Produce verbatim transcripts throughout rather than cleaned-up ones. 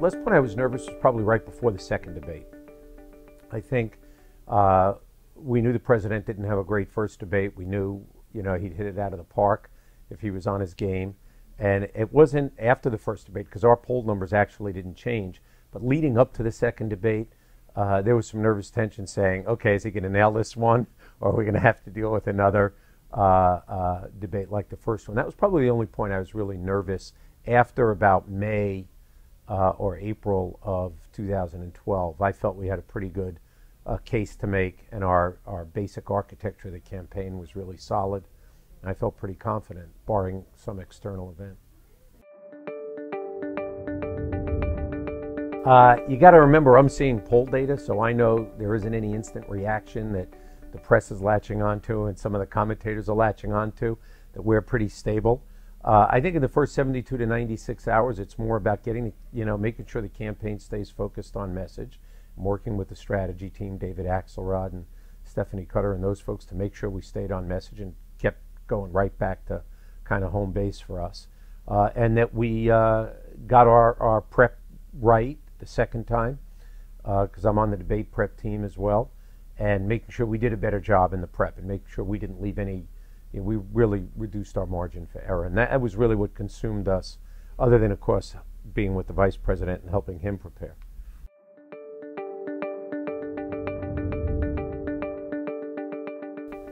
Last point I was nervous was probably right before the second debate. I think uh, we knew the president didn't have a great first debate. We knew, you know, he'd hit it out of the park if he was on his game. And it wasn't after the first debate, because our poll numbers actually didn't change. But leading up to the second debate, uh, there was some nervous tension saying, okay, is he going to nail this one? Or are we going to have to deal with another uh, uh, debate like the first one? That was probably the only point I was really nervous after about May uh, or April of two thousand twelve. I felt we had a pretty good uh, case to make, and our, our basic architecture of the campaign was really solid. I felt pretty confident, barring some external event. Uh, you got to remember, I'm seeing poll data, so I know there isn't any instant reaction that the press is latching onto and some of the commentators are latching onto, that we're pretty stable. Uh, I think in the first seventy-two to ninety-six hours, it's more about getting, you know, making sure the campaign stays focused on message. I'm working with the strategy team, David Axelrod and Stephanie Cutter and those folks, to make sure we stayed on message and kept going right back to kind of home base for us. Uh, and that we uh, got our, our prep right the second time, because uh, I'm on the debate prep team as well, and making sure we did a better job in the prep and making sure we didn't leave any, you know, we really reduced our margin for error. And that was really what consumed us, other than, of course, being with the vice president and helping him prepare.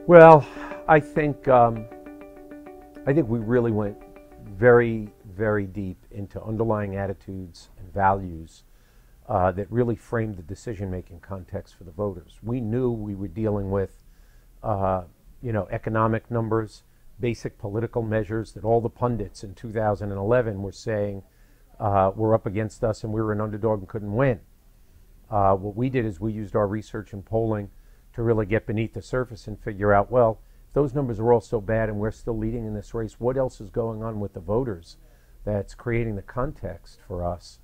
Well, I think, um, I think we really went very, very deep into underlying attitudes and values Uh, that really framed the decision-making context for the voters. We knew we were dealing with, uh, you know, economic numbers, basic political measures that all the pundits in two thousand eleven were saying uh, were up against us and we were an underdog and couldn't win. Uh, what we did is we used our research and polling to really get beneath the surface and figure out, well, if those numbers are all so bad and we're still leading in this race, what else is going on with the voters that's creating the context for us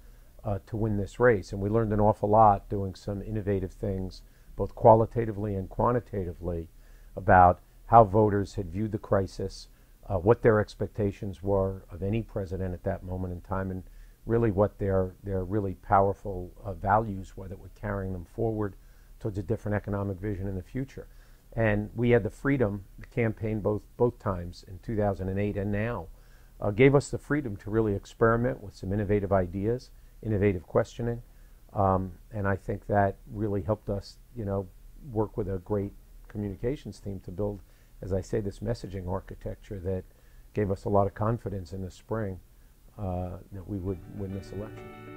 Uh, to win this race? And we learned an awful lot doing some innovative things, both qualitatively and quantitatively, about how voters had viewed the crisis, uh, what their expectations were of any president at that moment in time, and really what their, their really powerful uh, values were that were carrying them forward towards a different economic vision in the future. And we had the freedom, the campaign both, both times in two thousand eight and now, uh, gave us the freedom to really experiment with some innovative ideas, innovative questioning, um, and I think that really helped us, you know, work with a great communications team to build, as I say, this messaging architecture that gave us a lot of confidence in the spring uh, that we would win this election.